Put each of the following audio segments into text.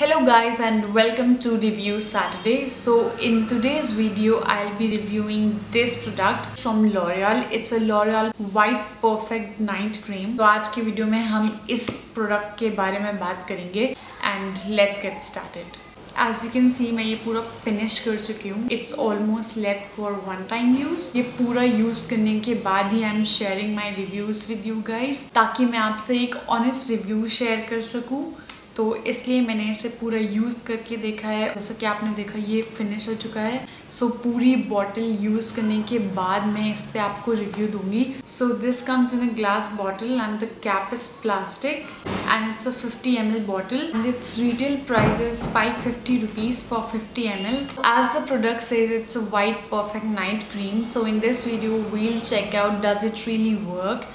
Hello guys and welcome to Review Saturday. So in today's video I'll be reviewing this product from L'Oréal. It's a L'Oréal White Perfect Night Cream. तो आज की video में हम इस product के बारे में बात करेंगे and let's get started. As you can see मैं ये पूरा फिनिश कर चुकी हूँ. It's almost left for one time use. ये पूरा यूज़ करने के बाद ही I'm sharing my reviews with you guys ताकि मैं आपसे एक honest review share कर सकूँ. तो इसलिए मैंने इसे पूरा यूज़ करके देखा है. जैसा कि आपने देखा ये फिनिश हो चुका है. सो पूरी बॉटल यूज़ करने के बाद मैं इस पर आपको रिव्यू दूंगी. So this comes in a glass bottle and the cap is plastic and it's a 50 ml bottle and it's retail price is 550 rupees for 50 ml. As the product says it's a white perfect night cream. So in this video we'll check out does it really work,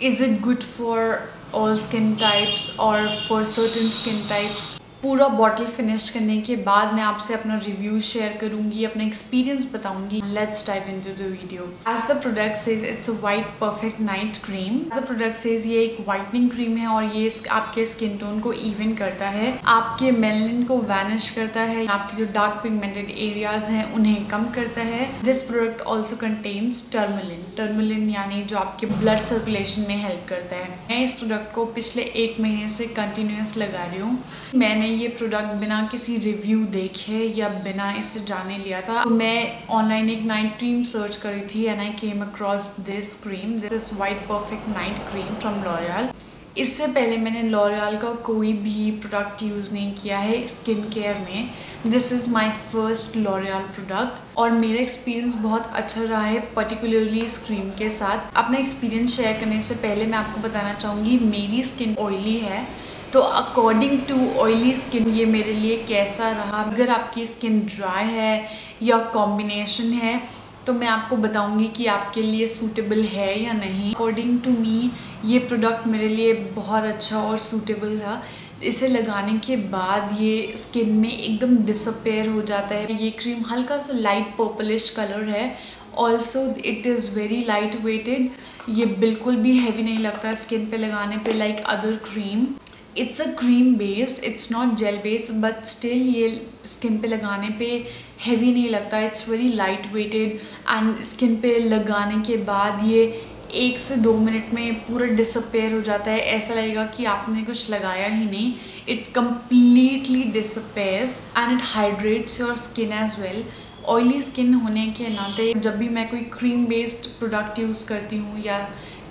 is it good for all skin types और for certain skin types. पूरा bottle finish करने के बाद मैं आपसे अपना review share करूंगी, अपना एक्सपीरियंस बताऊंगी. Let's dive into the video. As the product says it's a white perfect night cream. As the product says ये एक वाइटनिंग क्रीम है और ये आपके स्किन टोन को इवन करता है, आपके मेलानिन को वैनिश करता है, आपके जो डार्क पिगमेंटेड एरियाज हैं उन्हें कम करता है. This product also contains tourmaline यानी जो आपके ब्लड सर्कुलेशन में हेल्प करता है. मैं इस प्रोडक्ट को पिछले एक महीने से कंटिन्यूस लगा रही हूँ. मैंने ये प्रोडक्ट बिना किसी रिव्यू देखे या बिना इसे जाने लिया था. तो मैं ऑनलाइन एक नाइट क्रीम सर्च करी थी and I came across this cream, this white perfect night cream from L'Oreal. इससे पहले मैंने लॉरियल का कोई भी प्रोडक्ट यूज़ नहीं किया है स्किन केयर में. This is my first L'Oreal product और मेरा एक्सपीरियंस बहुत अच्छा रहा है, पर्टिकुलरली इस क्रीम के साथ. अपना एक्सपीरियंस शेयर करने से पहले मैं आपको बताना चाहूँगी मेरी स्किन ऑयली है, तो अकॉर्डिंग टू ऑयली स्किन ये मेरे लिए कैसा रहा. अगर आपकी स्किन ड्राई है या कॉम्बिनेशन है तो मैं आपको बताऊंगी कि आपके लिए सूटेबल है या नहीं. अकॉर्डिंग टू मी ये प्रोडक्ट मेरे लिए बहुत अच्छा और सूटेबल था. इसे लगाने के बाद ये स्किन में एकदम डिसअपेयर हो जाता है. ये क्रीम हल्का सा लाइट पर्पलिश कलर है. Also it is very light weighted. ये बिल्कुल भी हैवी नहीं लगता स्किन पे लगाने पे like other cream. It's a cream based, it's not gel based, but still ये स्किन पे लगाने पे हैवी नहीं लगता. It's very light weighted and skin पे लगाने के बाद ये 1 से 2 मिनट में पूरा डिसअपेयर हो जाता है. ऐसा लगेगा कि आपने कुछ लगाया ही नहीं. It completely disappears and it hydrates your skin as well. Oily skin होने के नाते जब भी मैं कोई क्रीम बेस्ड प्रोडक्ट यूज़ करती हूँ या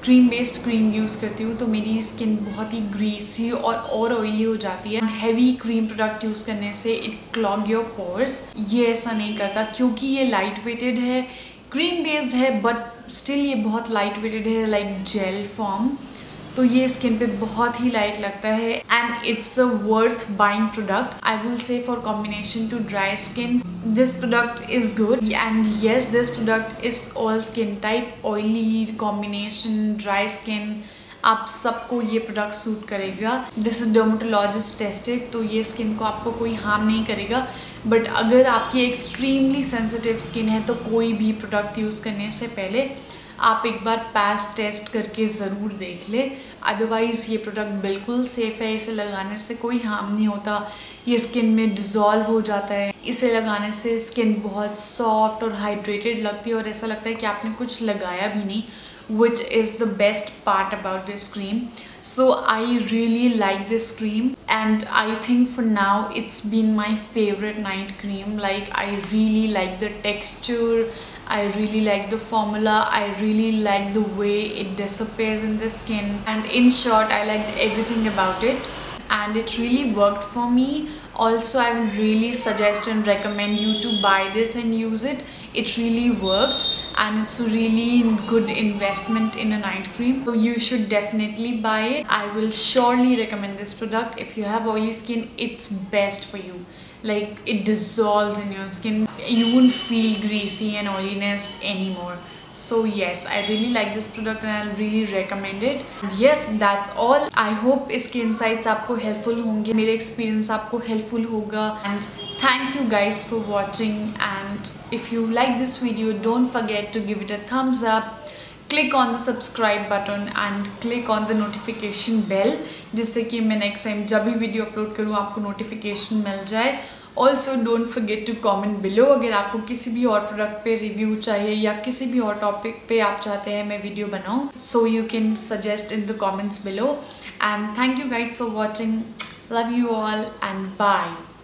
क्रीम बेस्ड क्रीम यूज़ करती हूँ तो मेरी स्किन बहुत ही ग्रीसी और ऑयली हो जाती है. हैवी क्रीम प्रोडक्ट यूज़ करने से इट क्लॉग योर पोर्स. ये ऐसा नहीं करता क्योंकि ये लाइट वेटेड है, क्रीम बेस्ड है, बट स्टिल ये बहुत लाइट वेटेड है लाइक जेल फॉर्म. तो ये स्किन पे बहुत ही लाइट लगता है and it's a worth buying product I will say for combination to dry skin. This product is good and yes, this product is all skin type, oily, combination, dry skin. आप सबको ये product suit करेगा. This is dermatologist tested तो ये skin को आपको कोई harm नहीं करेगा. बट अगर आपकी एक्सट्रीमली सेंसिटिव स्किन है तो कोई भी प्रोडक्ट यूज़ करने से पहले आप एक बार पैच टेस्ट करके ज़रूर देख ले. अदरवाइज़ ये प्रोडक्ट बिल्कुल सेफ़ है. इसे लगाने से कोई हार्म नहीं होता. ये स्किन में डिज़ोल्व हो जाता है. इसे लगाने से स्किन बहुत सॉफ्ट और हाइड्रेटेड लगती है और ऐसा लगता है कि आपने कुछ लगाया भी नहीं, which is the best part about this cream. So I really like this cream and I think for now it's been my favorite night cream. Like I really like the texture, I really like the formula, I really like the way it disappears in the skin and in short I liked everything about it and it really worked for me. Also I would really suggest and recommend you to buy this and use it. It really works and it's a really good investment in a night cream, so you should definitely buy it. I will surely recommend this product. If you have oily skin, it's best for you. Like it dissolves in your skin, you won't feel greasy and oiliness anymore. So yes, I really like this product and I really recommend it. Yes, that's all. I hope इसके insights आपको helpful होंगे, मेरे experience आपको helpful होगा. And thank you guys for watching. And if you like this video, don't forget to give it a thumbs up. click on the subscribe button and click on the notification bell जिससे कि मैं next time जब भी video upload करूँ आपको notification मिल जाए. Also don't forget to comment below अगर आपको किसी भी और प्रोडक्ट पे रिव्यू चाहिए या किसी भी और टॉपिक पे आप चाहते हैं मैं वीडियो बनाऊँ so you can suggest in the comments below and thank you guys for watching. Love you all and bye.